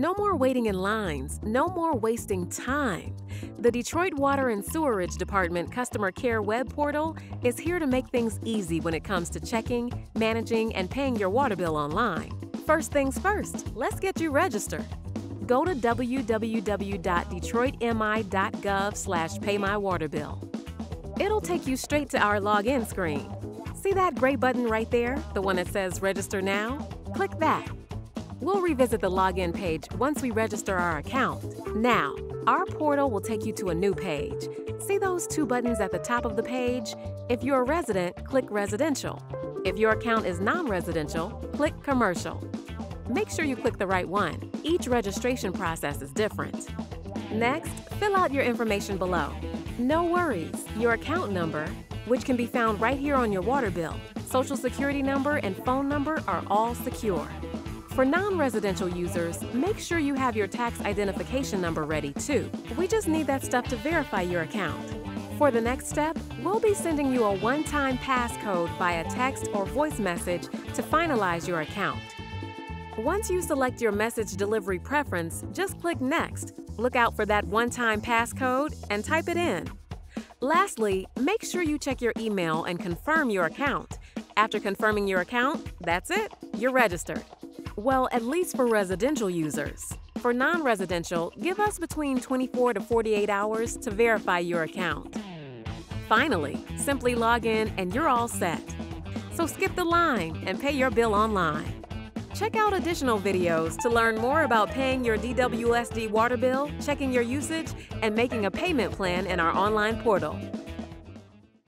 no more waiting in lines, no more wasting time. The Detroit Water and Sewerage Department Customer Care Web Portal is here to make things easy when it comes to checking, managing, and paying your water bill online. First things first, let's get you registered. Go to www.detroitmi.gov/paymywaterbill. It'll take you straight to our login screen. See that gray button right there, the one that says Register Now? Click that. We'll revisit the login page once we register our account. Now, our portal will take you to a new page. See those two buttons at the top of the page? If you're a resident, click Residential. If your account is non-residential, click Commercial. Make sure you click the right one. Each registration process is different. Next, fill out your information below. No worries, your account number, which can be found right here on your water bill, Social Security number, and phone number are all secure. For non-residential users, make sure you have your tax identification number ready too. We just need that stuff to verify your account. For the next step, we'll be sending you a one-time passcode via text or voice message to finalize your account. Once you select your message delivery preference, just click Next. Look out for that one-time passcode and type it in. Lastly, make sure you check your email and confirm your account. After confirming your account, that's it, you're registered. Well, at least for residential users. For non-residential, give us between 24 to 48 hours to verify your account. Finally, simply log in and you're all set. So skip the line and pay your bill online. Check out additional videos to learn more about paying your DWSD water bill, checking your usage, and making a payment plan in our online portal.